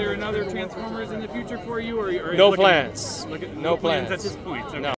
there another Transformers in the future for you? Or no plans. No plans at this point. Okay. No.